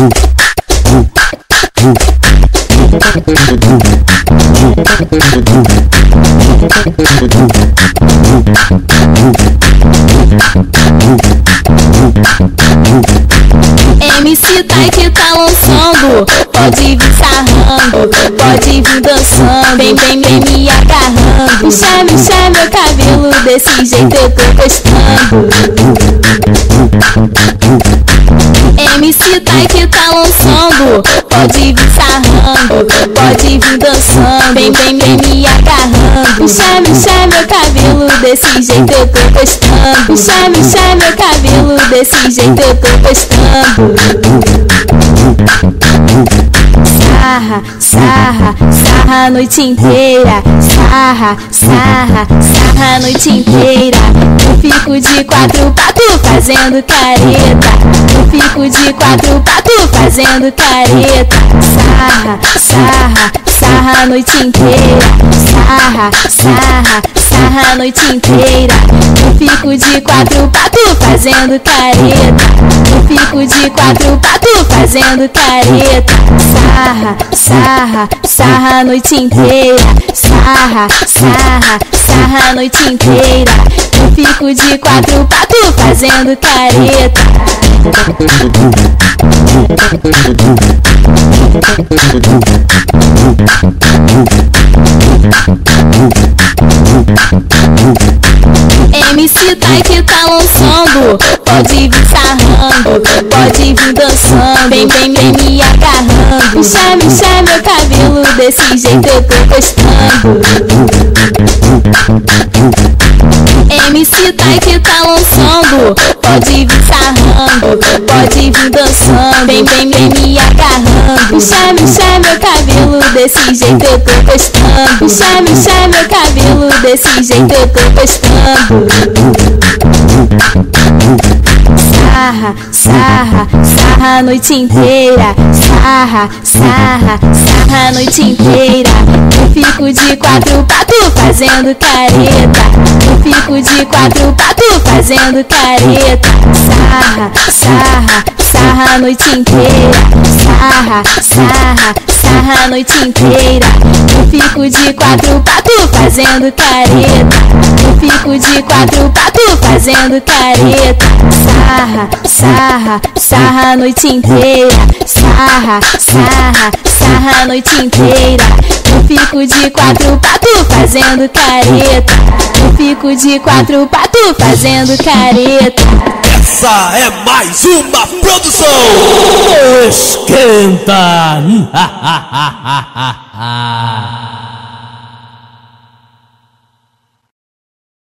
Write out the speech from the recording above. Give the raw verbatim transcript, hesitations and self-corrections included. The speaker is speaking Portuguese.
M C Thay que tá lançando, pode vir sarrando, pode vir dançando, vem, vem, vem me agarrando. Puxa, puxa meu cabelo, desse jeito eu tô gostando. M C Thay que tá lançando, pode vir sarrando, pode vir dançando, vem, vem, vem me agarrando. Puxa, puxa meu cabelo, desse jeito eu tô gostando. Puxa, puxa meu cabelo, desse jeito eu tô gostando. Sarra, sarra, sarra a noite inteira. Sarra, sarra, sarra a noite inteira. Eu fico de quatro pato fazendo careta. Eu fico de quatro pato fazendo careta. Sarra, sarra, sarra a noite inteira. Sarra, sarra, sarra a noite inteira. Eu fico de quatro pato fazendo careta. Eu fico de quatro pato fazendo careta. Sarra, sarra, sarra a noite inteira. Sarra, sarra, sarra a noite inteira. Eu fico de quatro pato fazendo careta. M C Thay que tá lançando, pode vir sarrando, pode vir dançando, vem, vem, vem me agarrando. Puxa, puxa meu cabelo, desse jeito eu tô gostando. M C Thay que tá lançando, pode vir sarrando, pode vir dançando, vem, vem, vem me agarrando. Puxa, puxa meu cabelo, desse jeito eu tô gostando. Puxa, puxa meu cabelo, desse jeito eu tô gostando. Sarra, sarra, sarra a noite inteira. Sarra, sarra, sarra a noite inteira. Eu fico de quatro pato fazendo careta. Eu fico de quatro pato fazendo careta. Sarra, sarra, sarra a noite inteira. Sarra, sarra, sarra a noite inteira. Eu fico de quatro pato fazendo careta. Eu fico de quatro pato fazendo careta. Sarra, sarra, sarra a noite inteira. Sarra, sarra, sarra a noite inteira. Eu fico de quatro pato fazendo careta. Eu fico de quatro pato fazendo careta. Essa é mais uma produção Esquenta.